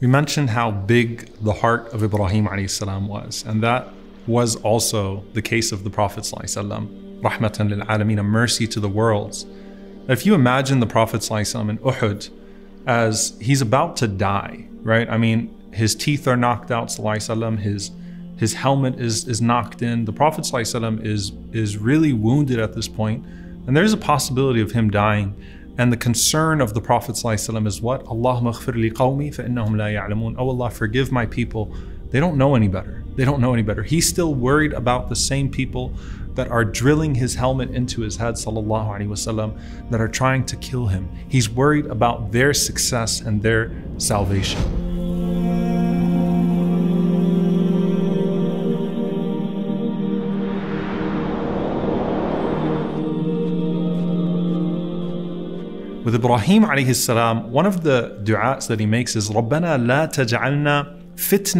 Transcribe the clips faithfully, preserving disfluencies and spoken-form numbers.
We mentioned how big the heart of Ibrahim alayhi salam was, and that was also the case of the Prophet ﷺ, Rahmatan lil-'Alamin, a mercy to the worlds. If you imagine the Prophet ﷺ in Uhud as he's about to die, right? I mean, his teeth are knocked out, ﷺ, his his helmet is, is knocked in. The Prophet ﷺ is, is really wounded at this point, and there's a possibility of him dying. And the concern of the Prophet ﷺ is what? Allahumma ghfir li qawmi fa innahum la ya'lamun. Oh Allah, forgive my people. They don't know any better. They don't know any better. He's still worried about the same people that are drilling his helmet into his head, SallAllahu Alaihi Wasallam, that are trying to kill him. He's worried about their success and their salvation. With Ibrahim alayhi salam, one of the du'as that he makes is, رَبَّنَا لَا تَجْعَلْنَا فِتْنَةً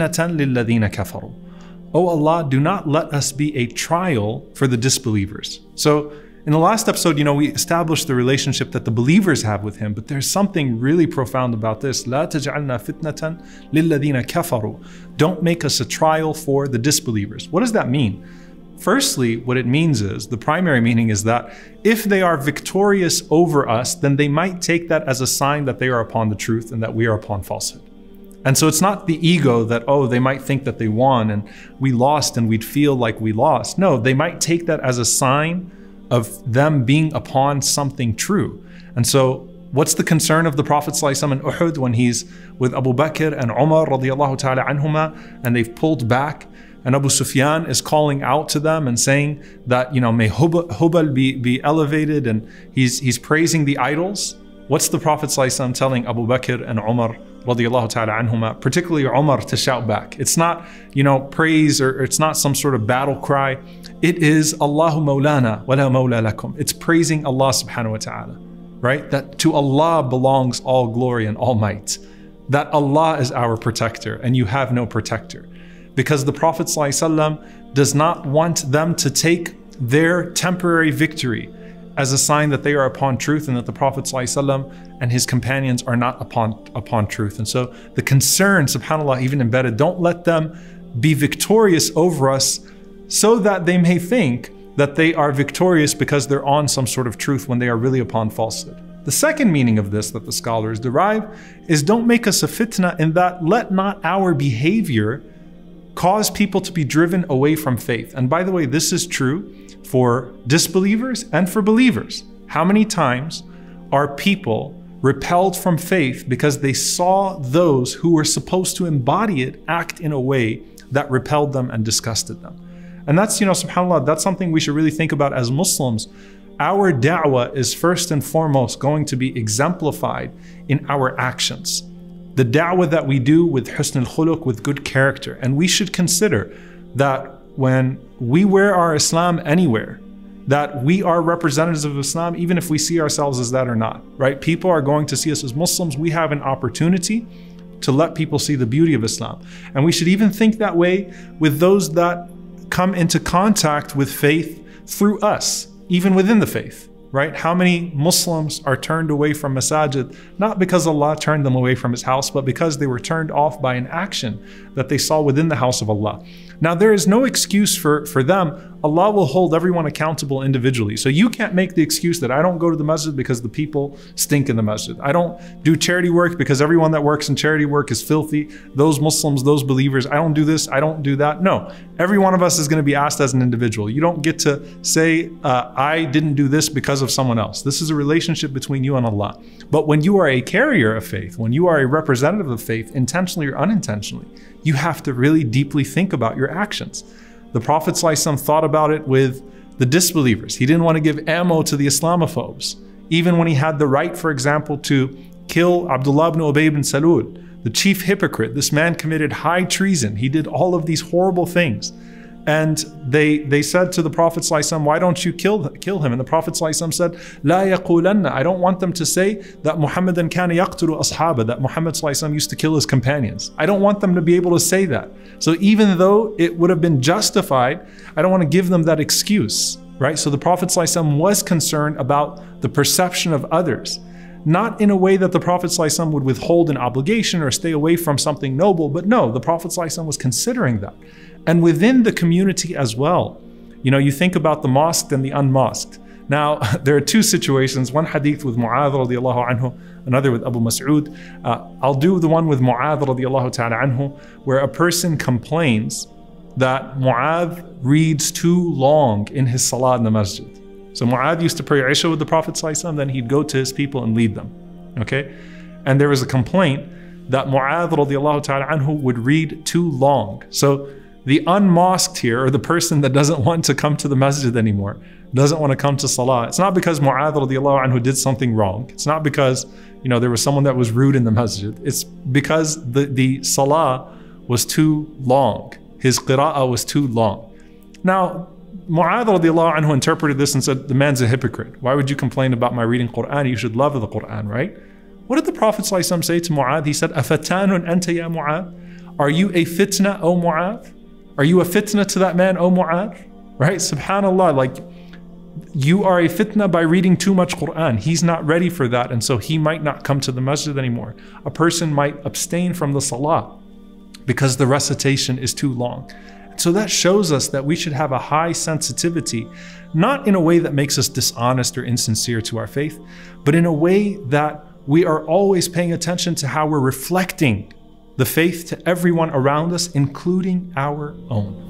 لِلَّذِينَ كَفَرُوا. Oh Allah, do not let us be a trial for the disbelievers. So in the last episode, you know, we established the relationship that the believers have with him, but there's something really profound about this. لَا تَجْعَلْنَا فِتْنَةً لِلَّذِينَ كَفَرُوا. Don't make us a trial for the disbelievers. What does that mean? Firstly, what it means is, the primary meaning is that if they are victorious over us, then they might take that as a sign that they are upon the truth and that we are upon falsehood. And so it's not the ego that, oh, they might think that they won and we lost and we'd feel like we lost. No, they might take that as a sign of them being upon something true. And so what's the concern of the Prophet ﷺ in Uhud when he's with Abu Bakr and Umar radiallahu ta'ala anhuma, and they've pulled back, and Abu Sufyan is calling out to them and saying that, you know, may Hubal be, be elevated, and he's, he's praising the idols. What's the Prophet ﷺ telling Abu Bakr and Umar radiallahu ta'ala anhuma, particularly Umar, to shout back? It's not, you know, praise, or, or it's not some sort of battle cry. It is Allahu Mawlana wala mawla lakum. It's praising Allah subhanahu wa ta'ala, right? That to Allah belongs all glory and all might. That Allah is our protector and you have no protector. Because the Prophet ﷺ does not want them to take their temporary victory as a sign that they are upon truth and that the Prophet ﷺ and his companions are not upon, upon truth. And so the concern, subhanAllah, even embedded, don't let them be victorious over us so that they may think that they are victorious because they're on some sort of truth when they are really upon falsehood. The second meaning of this that the scholars derive is, don't make us a fitna, in that let not our behavior cause people to be driven away from faith. And by the way, this is true for disbelievers and for believers. How many times are people repelled from faith because they saw those who were supposed to embody it act in a way that repelled them and disgusted them? And that's, you know, subhanAllah, that's something we should really think about as Muslims. Our da'wah is first and foremost going to be exemplified in our actions. The da'wah that we do with husnul khuluq, with good character. And we should consider that when we wear our Islam anywhere, that we are representatives of Islam, even if we see ourselves as that or not, right? People are going to see us as Muslims. We have an opportunity to let people see the beauty of Islam. And we should even think that way with those that come into contact with faith through us, even within the faith. Right? How many Muslims are turned away from Masajid, not because Allah turned them away from his house, but because they were turned off by an action that they saw within the house of Allah. Now, there is no excuse for, for them. Allah will hold everyone accountable individually. So you can't make the excuse that I don't go to the masjid because the people stink in the masjid. I don't do charity work because everyone that works in charity work is filthy. Those Muslims, those believers, I don't do this, I don't do that. No, every one of us is going to be asked as an individual. You don't get to say, uh, I didn't do this because of someone else. This is a relationship between you and Allah. But when you are a carrier of faith, when you are a representative of faith, intentionally or unintentionally, you have to really deeply think about your actions. The Prophet ﷺ thought about it with the disbelievers. He didn't want to give ammo to the Islamophobes. Even when he had the right, for example, to kill Abdullah ibn Ubay ibn Salul, the chief hypocrite. This man committed high treason. He did all of these horrible things. And they, they said to the Prophet ﷺ, why don't you kill, kill him? And the Prophet ﷺ said, laa yaqulanna. I don't want them to say that Muhammadan kana yaqtulu ashabah, that Muhammad ﷺ used to kill his companions. I don't want them to be able to say that. So even though it would have been justified, I don't want to give them that excuse, right? So the Prophet ﷺ was concerned about the perception of others. not in a way that the Prophet ﷺ would withhold an obligation or stay away from something noble, but no, the Prophet ﷺ was considering that. And within the community as well. You know, you think about the mosque and the unmosqued. Now, there are two situations, one hadith with Mu'adh radiallahu anhu, another with Abu Mas'ud. Uh, I'll do the one with Mu'adh radiallahu ta'ala anhu, where a person complains that Mu'adh reads too long in his salah in the masjid. So Mu'adh used to pray Isha with the Prophet ﷺ, then he'd go to his people and lead them, okay? And there was a complaint that Mu'adh radiallahu ta'ala anhu would read too long. So the unmosqued here, or the person that doesn't want to come to the masjid anymore, doesn't want to come to salah, it's not because Mu'adh radiallahu anhu did something wrong. It's not because, you know, there was someone that was rude in the masjid. It's because the, the salah was too long. His Qira'ah was too long. Now, Mu'adh radiallahu anhu interpreted this and said, the man's a hypocrite. Why would you complain about my reading Qur'an? You should love the Qur'an, right? What did the Prophet ﷺ say to Mu'adh? He said, afatanun anta ya Mu'adh? Are you a fitna, O Mu'adh? Are you a fitna to that man, O Mu'adh? Right? SubhanAllah, like, you are a fitna by reading too much Qur'an. He's not ready for that, and so he might not come to the masjid anymore. A person might abstain from the salah because the recitation is too long. So that shows us that we should have a high sensitivity, not in a way that makes us dishonest or insincere to our faith, but in a way that we are always paying attention to how we're reflecting the faith to everyone around us, including our own.